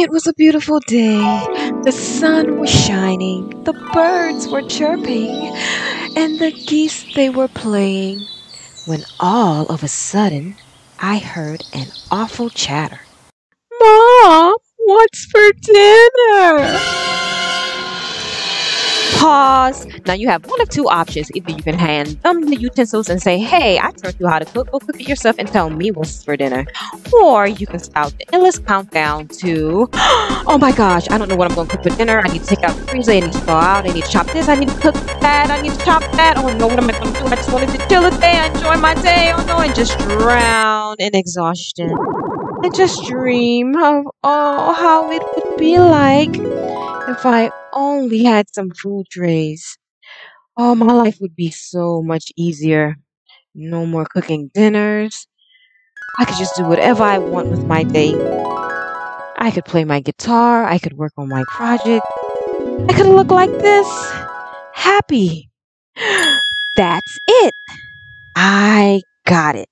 It was a beautiful day. The sun was shining, the birds were chirping, and the geese, they were playing, when all of a sudden I heard an awful chatter. Mom, what's for dinner? Pause. Now you have one of two options. Either you can hand them the utensils and say, hey, I taught you how to cook. Go cook it yourself and tell me what's for dinner. Or you can spout the endless countdown to, oh my gosh, I don't know what I'm going to cook for dinner. I need to take out the freezer. I need to go out. I need to chop this. I need to cook that. I need to chop that. Oh no, what am I going to do? I just wanted to chill a day. Enjoy my day. Oh no, and just drown in exhaustion. And just dream of, oh, how it would be like if I only had some food trays. Oh, my life would be so much easier. No more cooking dinners. I could just do whatever I want with my day. I could play my guitar. I could work on my project. I could look like this. Happy. That's it. I got it.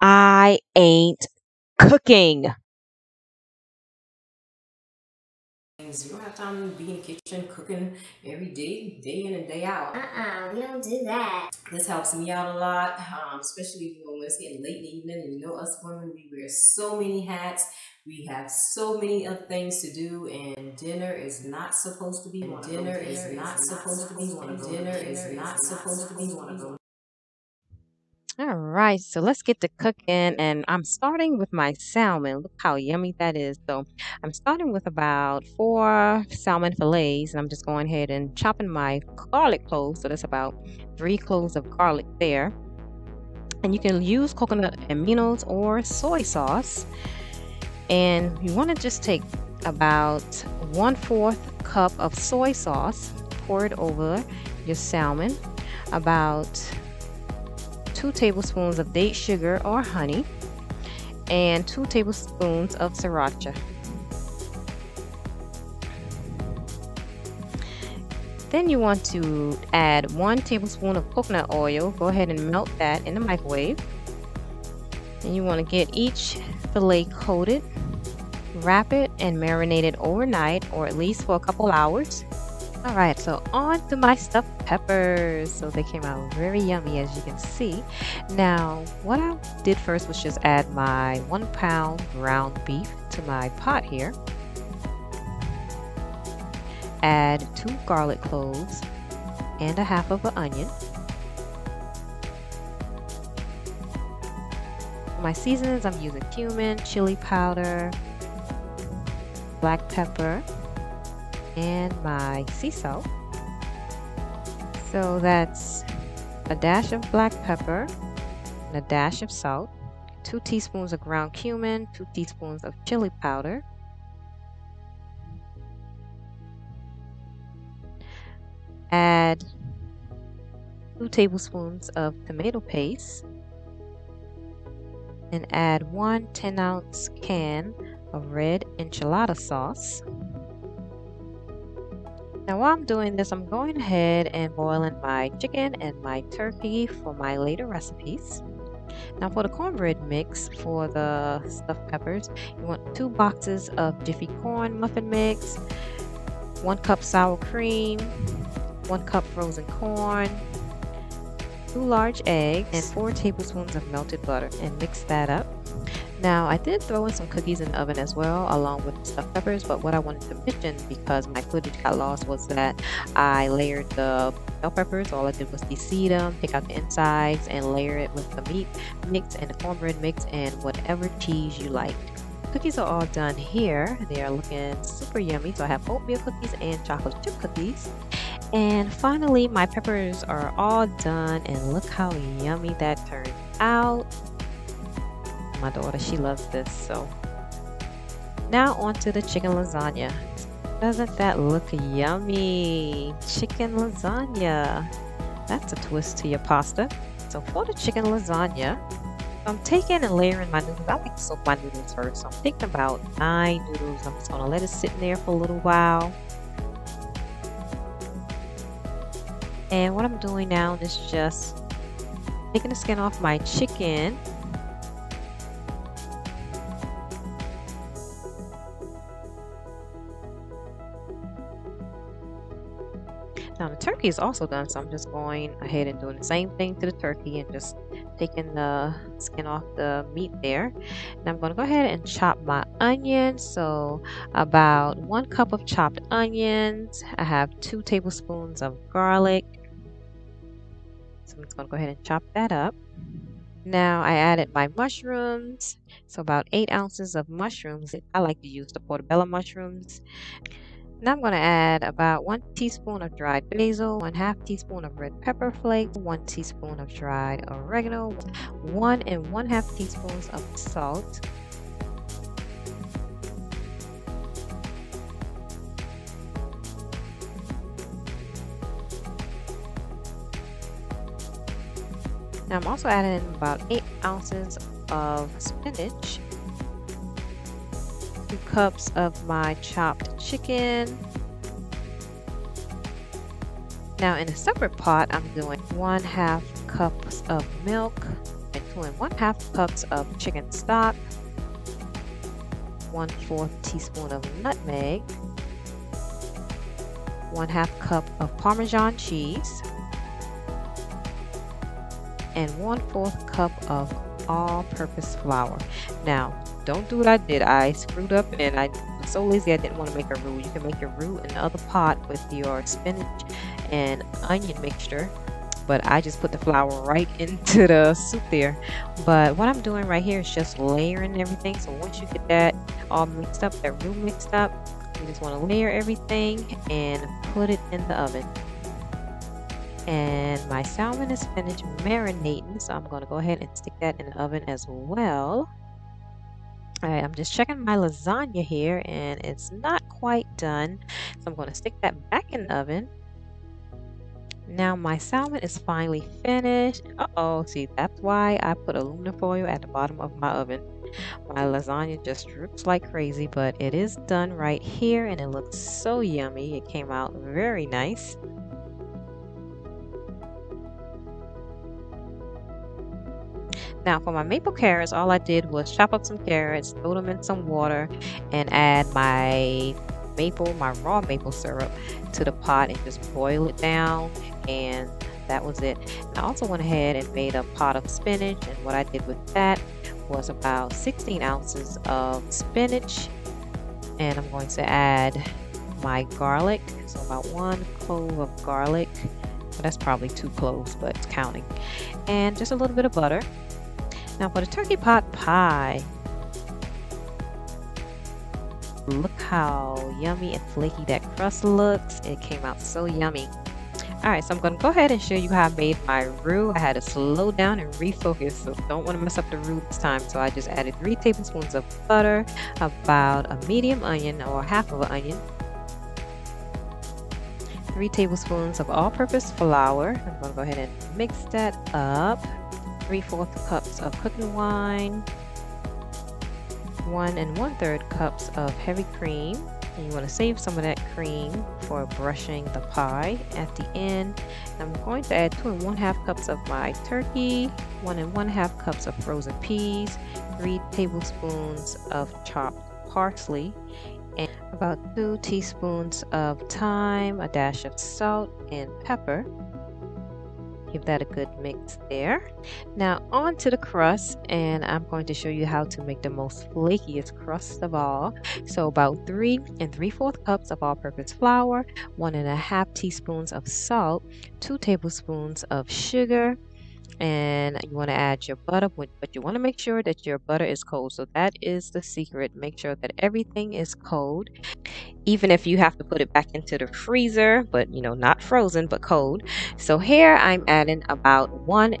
I ain't cooking. You don't have time to be in the kitchen cooking every day, day in and day out. We don't do that. This helps me out a lot, especially when it's getting late in the evening. And you know us women, we wear so many hats. We have so many other things to do, and dinner is not supposed to be one. Dinner is not supposed to be one. Dinner is not supposed to be one. All right, so let's get to cooking, and I'm starting with my salmon. Look how yummy that is. So I'm starting with about 4 salmon fillets, and I'm just going ahead and chopping my garlic cloves. So that's about 3 cloves of garlic there. And you can use coconut aminos or soy sauce. And you want to just take about 1/4 cup of soy sauce, pour it over your salmon, about 2 tablespoons of date sugar or honey, and 2 tablespoons of sriracha. Then you want to add 1 tablespoon of coconut oil. Go ahead and melt that in the microwave. And you want to get each fillet coated, wrap it, and marinate it overnight, or at least for a couple hours. Alright, so on to my stuffed peppers. So they came out very yummy, as you can see. Now, what I did first was just add my 1-pound ground beef to my pot here. Add 2 garlic cloves and 1/2 of an onion. For my seasonings, I'm using cumin, chili powder, black pepper, and my sea salt. So that's a dash of black pepper and a dash of salt, 2 teaspoons of ground cumin, 2 teaspoons of chili powder, add 2 tablespoons of tomato paste, and add 1 10-ounce can of red enchilada sauce. Now while I'm doing this, I'm going ahead and boiling my chicken and my turkey for my later recipes. Now for the cornbread mix for the stuffed peppers, you want 2 boxes of Jiffy corn muffin mix, 1 cup sour cream, 1 cup frozen corn, 2 large eggs, and 4 tablespoons of melted butter, and mix that up. Now, I did throw in some cookies in the oven as well, along with the stuffed peppers, but what I wanted to mention, because my footage got lost, was that I layered the bell peppers. All I did was de-seed them, pick out the insides, and layer it with the meat mix and the cornbread mix and whatever cheese you liked. Cookies are all done here. They are looking super yummy. So I have oatmeal cookies and chocolate chip cookies. And finally, my peppers are all done, and look how yummy that turned out. My daughter, she loves this. So now on to the chicken lasagna. Doesn't that look yummy? Chicken lasagna, that's a twist to your pasta. So for the chicken lasagna, I'm taking and layering my noodles. I like to soak my noodles first, so I'm thinking about 9 noodles. I'm just gonna let it sit in there for a little while. And what I'm doing now is just taking the skin off my chicken. Now the turkey is also done, so I'm just going ahead and doing the same thing to the turkey and just taking the skin off the meat there. And I'm going to go ahead and chop my onions. So about 1 cup of chopped onions. I have 2 tablespoons of garlic. So I'm just going to go ahead and chop that up. Now I added my mushrooms. So about 8 ounces of mushrooms. I like to use the portobello mushrooms. Now I'm going to add about 1 teaspoon of dried basil, 1/2 teaspoon of red pepper flakes, 1 teaspoon of dried oregano, 1 1/2 teaspoons of salt. Now I'm also adding about 8 ounces of spinach, 2 cups of my chopped chicken. Now in a separate pot, I'm doing 1/2 cups of milk and 2 1/2 cups of chicken stock, 1/4 teaspoon of nutmeg, 1/2 cup of Parmesan cheese, and 1/4 cup of all-purpose flour. Now, don't do what I did. I screwed up and I was so lazy I didn't want to make a roux. You can make your roux in the other pot with your spinach and onion mixture, but I just put the flour right into the soup there. But what I'm doing right here is just layering everything. So once you get that all mixed up, that roux mixed up, you just want to layer everything and put it in the oven. And my salmon and spinach marinating, so I'm going to go ahead and stick that in the oven as well. Alright, I'm just checking my lasagna here and it's not quite done, so I'm going to stick that back in the oven. Now my salmon is finally finished. See, that's why I put aluminum foil at the bottom of my oven. My lasagna just drips like crazy, but it is done right here and it looks so yummy. It came out very nice. Now for my maple carrots, all I did was chop up some carrots, throw them in some water, and add my raw maple syrup to the pot and just boil it down, and that was it. And I also went ahead and made a pot of spinach, and what I did with that was about 16 ounces of spinach, and I'm going to add my garlic, so about 1 clove of garlic. Well, that's probably 2 cloves, but it's counting. And just a little bit of butter. Now for the turkey pot pie, look how yummy and flaky that crust looks. It came out so yummy. Alright, so I'm going to go ahead and show you how I made my roux. I had to slow down and refocus, so don't want to mess up the roux this time. So I just added 3 tablespoons of butter, about a medium onion or 1/2 of an onion, 3 tablespoons of all-purpose flour. I'm going to go ahead and mix that up. 3/4 cups of cooking wine, 1 1/3 cups of heavy cream, and you want to save some of that cream for brushing the pie at the end. And I'm going to add 2 1/2 cups of my turkey, 1 1/2 cups of frozen peas, 3 tablespoons of chopped parsley, and about 2 teaspoons of thyme, a dash of salt and pepper. Give that a good mix there. Now on to the crust, and I'm going to show you how to make the most flakiest crust of all. So about 3 3/4 cups of all-purpose flour, 1 1/2 teaspoons of salt, 2 tablespoons of sugar, and you want to add your butter, but you want to make sure that your butter is cold. So that is the secret. Make sure that everything is cold, even if you have to put it back into the freezer, but you know, not frozen, but cold. So here I'm adding about 1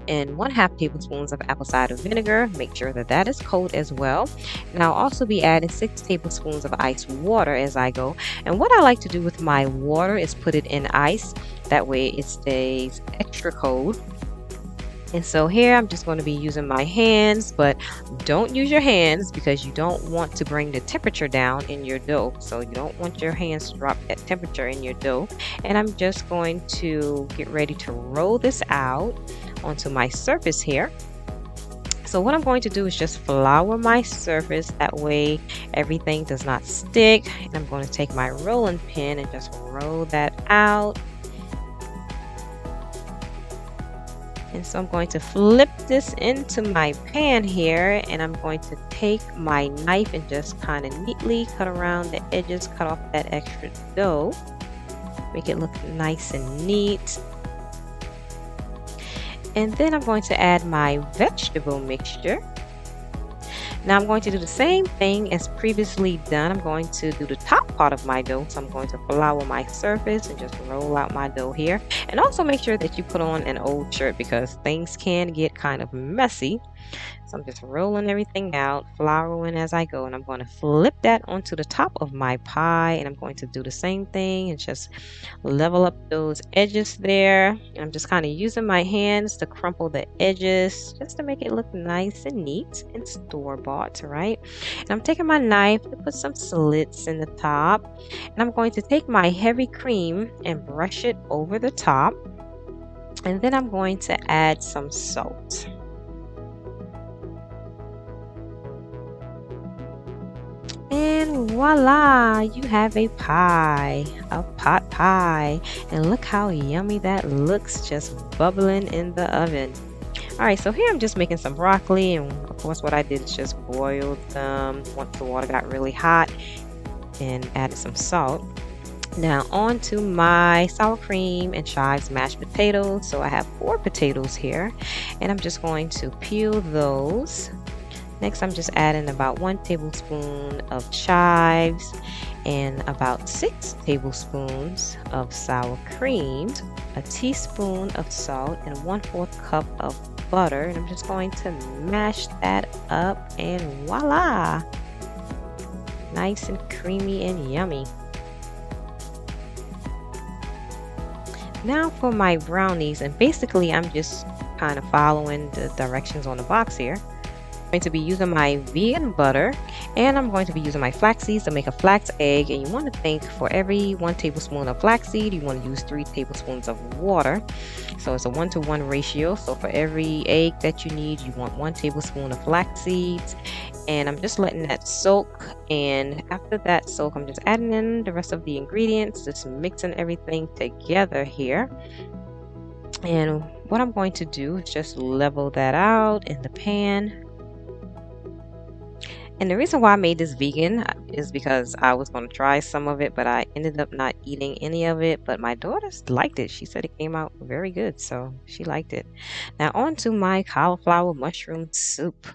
1/2 tablespoons of apple cider vinegar. Make sure that that is cold as well. And I'll also be adding 6 tablespoons of ice water as I go. And what I like to do with my water is put it in ice. That way it stays extra cold. And so here I'm just going to be using my hands, but don't use your hands because you don't want to bring the temperature down in your dough. So you don't want your hands to drop that temperature in your dough. And I'm just going to get ready to roll this out onto my surface here. So what I'm going to do is just flour my surface, that way everything does not stick. And I'm going to take my rolling pin and just roll that out. And so I'm going to flip this into my pan here, and I'm going to take my knife and just kind of neatly cut around the edges, cut off that extra dough, make it look nice and neat. And then I'm going to add my vegetable mixture. Now I'm going to do the same thing as previously done. I'm going to do the top part of my dough. So I'm going to flour my surface and just roll out my dough here. And also make sure that you put on an old shirt because things can get kind of messy. So I'm just rolling everything out, flouring as I go. And I'm going to flip that onto the top of my pie. And I'm going to do the same thing and just level up those edges there. And I'm just kind of using my hands to crumple the edges just to make it look nice and neat and store-bought. Right, and I'm taking my knife to put some slits in the top, and I'm going to take my heavy cream and brush it over the top, and then I'm going to add some salt. And voila, you have a pie, a pot pie, and look how yummy that looks, just bubbling in the oven. Alright, so here I'm just making some broccoli, and of course what I did is just boiled them once the water got really hot and added some salt. Now on to my sour cream and chives mashed potatoes. So I have 4 potatoes here, and I'm just going to peel those. Next I'm just adding about 1 tablespoon of chives and about 6 tablespoons of sour cream, a teaspoon of salt, and 1/4 cup of butter, and I'm just going to mash that up, and voila, nice and creamy and yummy. Now for my brownies, and basically I'm just kind of following the directions on the box here. I'm going to be using my vegan butter, and I'm going to be using my flaxseeds to make a flax egg, and you want to think for every 1 tablespoon of flaxseed you want to use 3 tablespoons of water, so it's a 1-to-1 ratio. So for every egg that you need, you want 1 tablespoon of flaxseeds, and I'm just letting that soak, and after that soak I'm just adding in the rest of the ingredients, just mixing everything together here. And what I'm going to do is just level that out in the pan. And the reason why I made this vegan is because I was going to try some of it, but I ended up not eating any of it. But my daughter liked it. She said it came out very good, so she liked it. Now on to my cauliflower mushroom soup.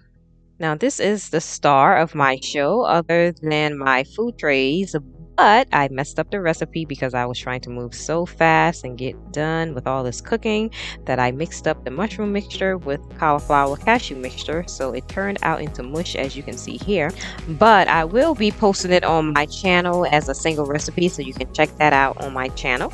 Now this is the star of my show other than my food trays, but I messed up the recipe because I was trying to move so fast and get done with all this cooking that I mixed up the mushroom mixture with cauliflower cashew mixture, so it turned out into mush as you can see here. But I will be posting it on my channel as a single recipe, so you can check that out on my channel.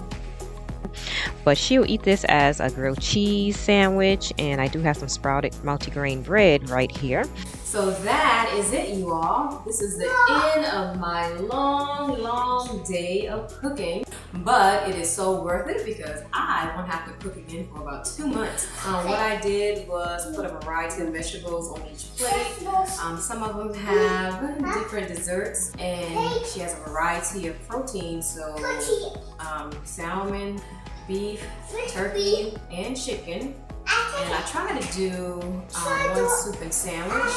But she'll eat this as a grilled cheese sandwich, and I do have some sprouted multigrain bread right here. So that is it, you all. This is the end of my long, long day of cooking, but it is so worth it because I won't have to cook again for about 2 months. What I did was put a variety of vegetables on each plate. Some of them have different desserts, and she has a variety of protein, so salmon, beef, turkey, and chicken. And I try to do one soup and sandwich,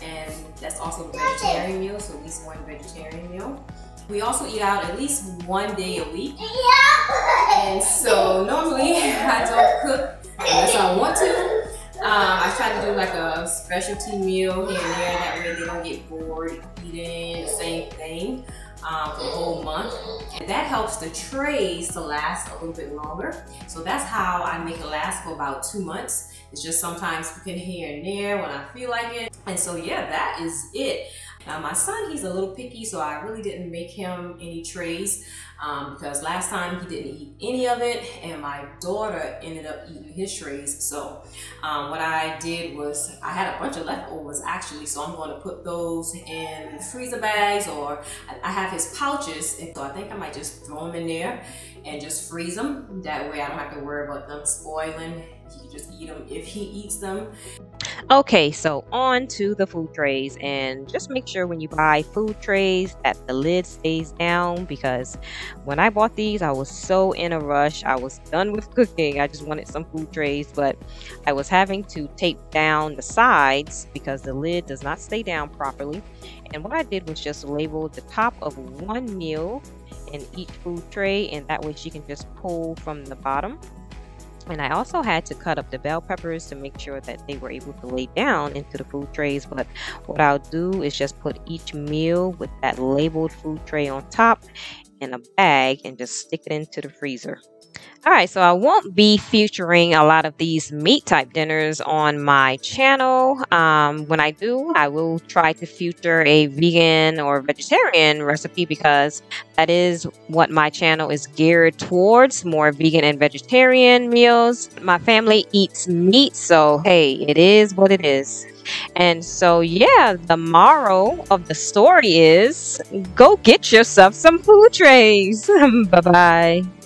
and that's also a vegetarian meal, so at least one vegetarian meal. We also eat out at least 1 day a week, and so normally I don't cook unless I want to. I try to do like a specialty meal here and there, that way they don't get bored eating the same thing for the whole month, and that helps the trays to last a little bit longer. So that's how I make it last for about 2 months. It's just sometimes cooking here and there when I feel like it. And so yeah, that is it. Now my son, he's a little picky, so I really didn't make him any trays because last time he didn't eat any of it, and my daughter ended up eating his trays. So what I did was I had a bunch of leftovers actually, so I'm going to put those in freezer bags, or I have his pouches, and so I think I might just throw them in there and just freeze them. That way I don't have to worry about them spoiling he could just eat them if he eats them. Okay, so on to the food trays, and just make sure when you buy food trays that the lid stays down, because when I bought these I was so in a rush. I was done with cooking, I just wanted some food trays, but I was having to tape down the sides because the lid does not stay down properly. And what I did was just label the top of one meal in each food tray, and that way she can just pull from the bottom. And I also had to cut up the bell peppers to make sure that they were able to lay down into the food trays. But what I'll do is just put each meal with that labeled food tray on top in a bag and just stick it into the freezer. Alright, so I won't be featuring a lot of these meat type dinners on my channel. When I do, I will try to feature a vegan or vegetarian recipe, because that is what my channel is geared towards, more vegan and vegetarian meals. My family eats meat, so hey, it is what it is. And so yeah, the moral of the story is, go get yourself some food trays. Bye-bye.